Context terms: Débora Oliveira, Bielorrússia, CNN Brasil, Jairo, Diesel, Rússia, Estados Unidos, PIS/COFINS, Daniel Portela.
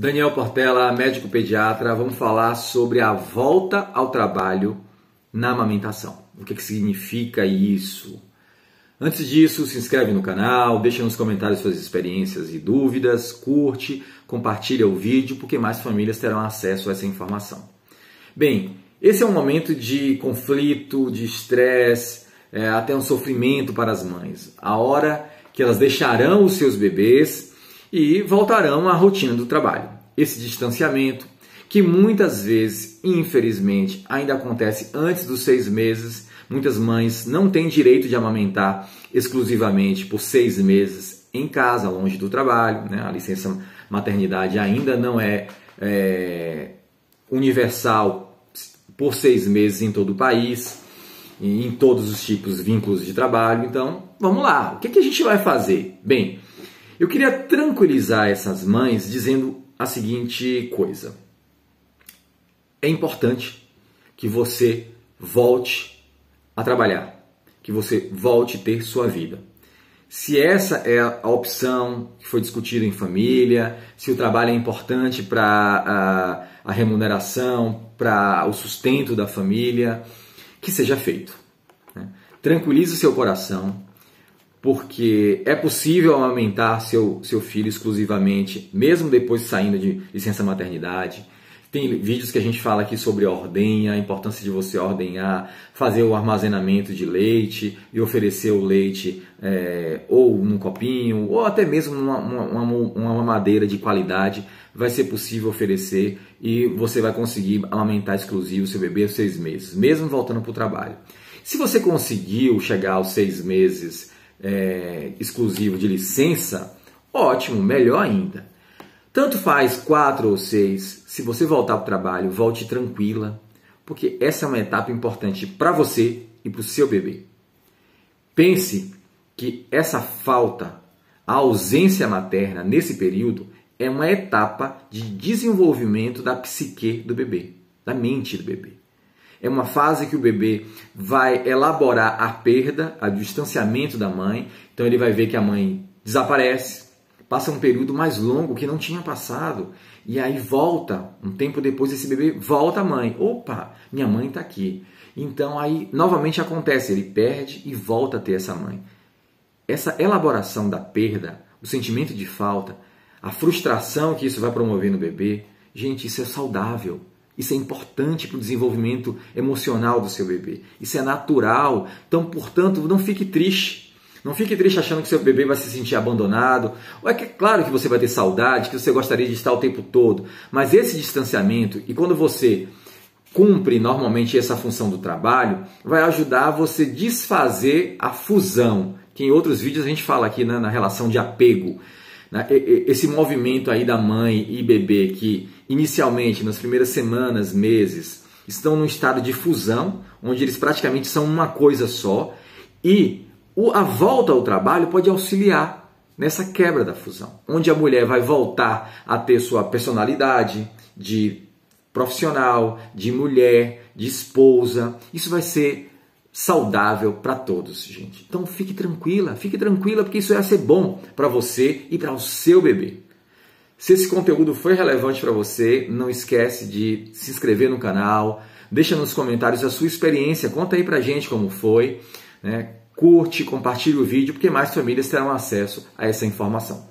Daniel Portela, médico pediatra, vamos falar sobre a volta ao trabalho na amamentação. O que significa isso? Antes disso, se inscreve no canal, deixa nos comentários suas experiências e dúvidas, curte, compartilha o vídeo, porque mais famílias terão acesso a essa informação. Bem, esse é um momento de conflito, de estresse, até um sofrimento para as mães. A hora que elas deixarão os seus bebês e voltarão à rotina do trabalho. Esse distanciamento, que muitas vezes, infelizmente, ainda acontece antes dos 6 meses, muitas mães não têm direito de amamentar exclusivamente por 6 meses em casa, longe do trabalho, né? A licença maternidade ainda não é universal por 6 meses em todo o país, em todos os tipos de vínculos de trabalho. Então, vamos lá, o que a gente vai fazer? Bem, eu queria tranquilizar essas mães dizendo a seguinte coisa: é importante que você volte a trabalhar, que você volte a ter sua vida. Se essa é a opção que foi discutida em família, se o trabalho é importante para a remuneração, para o sustento da família, que seja feito. Tranquilize o seu coração, porque é possível amamentar seu filho exclusivamente, mesmo depois saindo de licença maternidade. Tem vídeos que a gente fala aqui sobre ordenha, a importância de você ordenhar, fazer o armazenamento de leite e oferecer o leite ou num copinho, ou até mesmo uma mamadeira de qualidade. Vai ser possível oferecer e você vai conseguir amamentar exclusivo o seu bebê aos 6 meses, mesmo voltando para o trabalho. Se você conseguiu chegar aos 6 meses exclusivo de licença, ótimo, melhor ainda. Tanto faz 4 ou 6, se você voltar para o trabalho, volte tranquila, porque essa é uma etapa importante para você e para o seu bebê. Pense que essa falta, a ausência materna nesse período, é uma etapa de desenvolvimento da psique do bebê, da mente do bebê. É uma fase que o bebê vai elaborar a perda, o distanciamento da mãe. Então ele vai ver que a mãe desaparece, passa um período mais longo que não tinha passado. E aí volta, um tempo depois esse bebê volta à mãe. Opa, minha mãe está aqui. Então aí novamente acontece, ele perde e volta a ter essa mãe. Essa elaboração da perda, o sentimento de falta, a frustração que isso vai promover no bebê, gente, isso é saudável. Isso é importante para o desenvolvimento emocional do seu bebê. Isso é natural. Então, portanto, não fique triste. Não fique triste achando que seu bebê vai se sentir abandonado. Ou é que, claro que você vai ter saudade, que você gostaria de estar o tempo todo. Mas esse distanciamento, e quando você cumpre normalmente essa função do trabalho, vai ajudar você a desfazer a fusão, que em outros vídeos a gente fala aqui, né, na relação de apego. Esse movimento aí da mãe e bebê que inicialmente nas primeiras semanas, meses, estão num estado de fusão, onde eles praticamente são uma coisa só, e a volta ao trabalho pode auxiliar nessa quebra da fusão, onde a mulher vai voltar a ter sua personalidade de profissional, de mulher, de esposa. Isso vai ser saudável para todos, gente. Então fique tranquila, porque isso vai ser bom para você e para o seu bebê. Se esse conteúdo foi relevante para você, não esquece de se inscrever no canal, deixa nos comentários a sua experiência, conta aí pra gente como foi, né? Curte, compartilhe o vídeo, porque mais famílias terão acesso a essa informação.